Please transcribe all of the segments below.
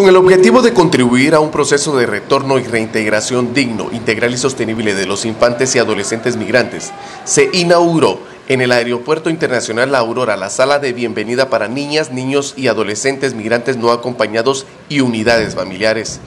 Con el objetivo de contribuir a un proceso de retorno y reintegración digno, integral y sostenible de los infantes y adolescentes migrantes, se inauguró en el Aeropuerto Internacional La Aurora la sala de bienvenida para niñas, niños y adolescentes migrantes no acompañados y unidades familiares.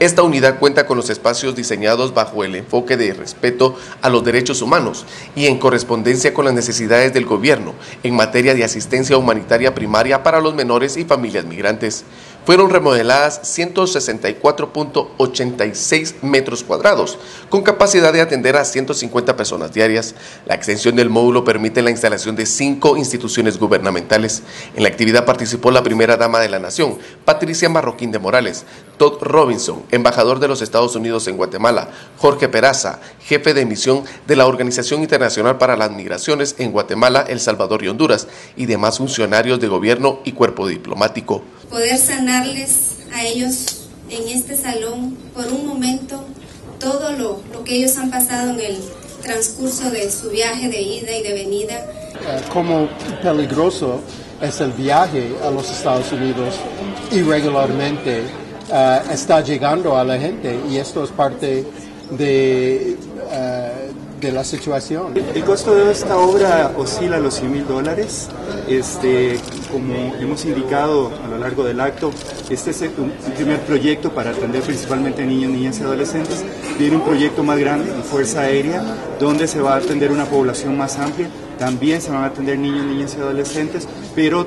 Esta unidad cuenta con los espacios diseñados bajo el enfoque de respeto a los derechos humanos y en correspondencia con las necesidades del gobierno en materia de asistencia humanitaria primaria para los menores y familias migrantes. Fueron remodeladas 164.86 metros cuadrados, con capacidad de atender a 150 personas diarias. La extensión del módulo permite la instalación de 5 instituciones gubernamentales. En la actividad participó la primera dama de la nación, Patricia Marroquín de Morales, Todd Robinson, embajador de los Estados Unidos en Guatemala, Jorge Peraza, jefe de misión de la Organización Internacional para las Migraciones en Guatemala, El Salvador y Honduras, y demás funcionarios de gobierno y cuerpo diplomático. Poder sanarles a ellos en este salón por un momento todo lo que ellos han pasado en el transcurso de su viaje de ida y de venida. Cómo peligroso es el viaje a los Estados Unidos irregularmente, está llegando a la gente, y esto es parte de la situación. El costo de esta obra oscila a los $100.000. Como hemos indicado a lo largo del acto, este es un primer proyecto para atender principalmente niños, niñas y adolescentes. Viene un proyecto más grande, en Fuerza Aérea, donde se va a atender una población más amplia. También se van a atender niños, niñas y adolescentes, pero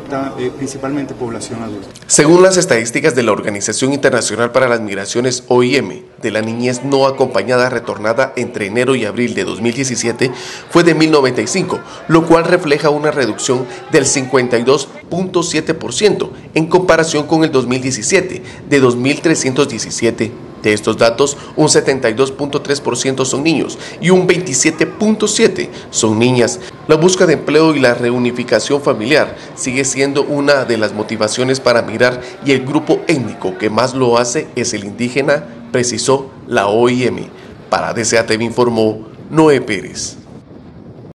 principalmente población adulta. Según las estadísticas de la Organización Internacional para las Migraciones, OIM, de la niñez no acompañada retornada entre enero y abril de 2017 fue de 1.095, lo cual refleja una reducción del 52.7% en comparación con el 2017, de 2.317. De estos datos, un 72.3% son niños y un 27.7% son niñas. La búsqueda de empleo y la reunificación familiar sigue siendo una de las motivaciones para migrar, y el grupo étnico que más lo hace es el indígena, precisó la OIM. Para DCA TV informó Noé Pérez.